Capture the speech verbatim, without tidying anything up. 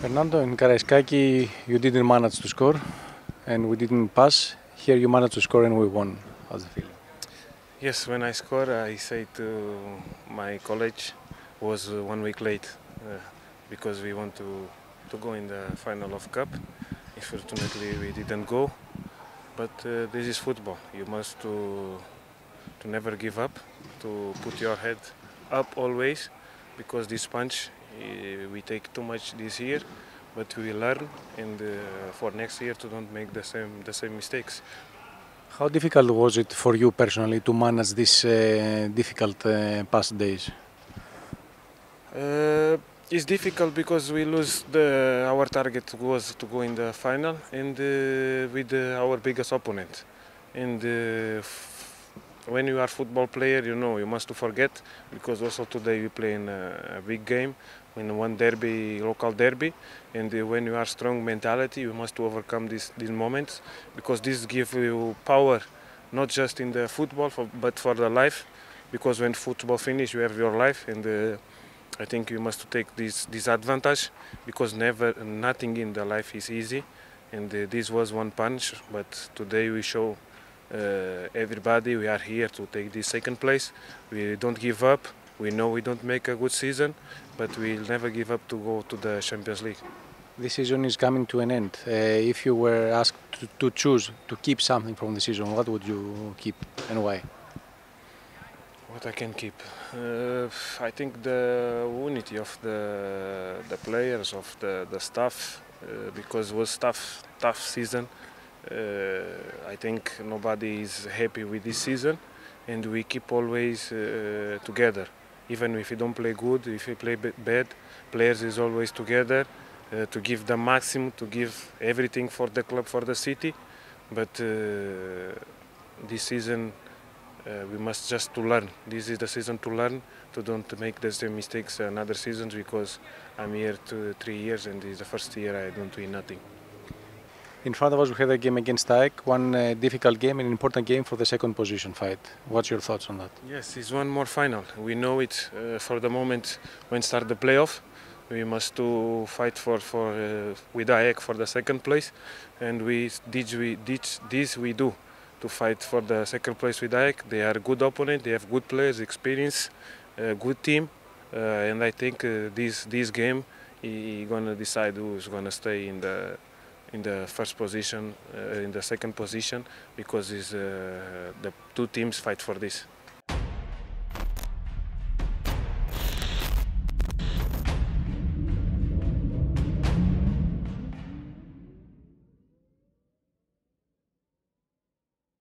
Fernando, in Karaiskaki you didn't manage to score and we didn't pass. Here you managed to score and we won. How's the feeling? Yes, when I scored I said to my college was one week late uh, because we want to, to go in the final of cup. Unfortunately we didn't go, but uh, this is football. You must to, to never give up, to put your head up always, because this punch we take too much this year, but we learn and uh, for next year to don't make the same the same mistakes. How difficult was it for you personally to manage these uh, difficult uh, past days? Uh, it's difficult because we lose the our target was to go in the final and uh, with uh, our biggest opponent. And uh, when you are a football player, you know, you must forget, because also today we play in a big game, in one derby, local derby, and when you are strong mentality, you must overcome these, these moments, because this gives you power, not just in the football, for, but for the life, because when football finishes, you have your life, and uh, I think you must take this, this advantage, because never, nothing in the life is easy, and uh, this was one punch, but today we show Uh, everybody, we are here to take this second place. We don't give up. We know we don't make a good season, but we'll never give up to go to the Champions League. This season is coming to an end. Uh, if you were asked to, to choose to keep something from the season, what would you keep and why? What I can keep? Uh, I think the unity of the, the players, of the, the staff, uh, because it was tough, tough season. Uh, I think nobody is happy with this season, and we keep always uh, together. Even if we don't play good, if we play bad, players is always together uh, to give the maximum, to give everything for the club, for the city. But uh, this season uh, we must just to learn. This is the season to learn, to don't make the same mistakes another seasons, because I'm here two, three years, and this is the first year I don't win nothing. In front of us we have a game against A E K, one uh, difficult game, an important game for the second position fight. What's your thoughts on that? Yes, it's one more final. We know it uh, for the moment when start the playoff. We must to fight for, for, uh, with A E K for the second place, and we did, we did this we do to fight for the second place with A E K. They are a good opponent, they have good players, experience, a good team, uh, and I think uh, this, this game is going to decide who is going to stay in the in the first position, uh, in the second position, because it's, uh, the two teams fight for this.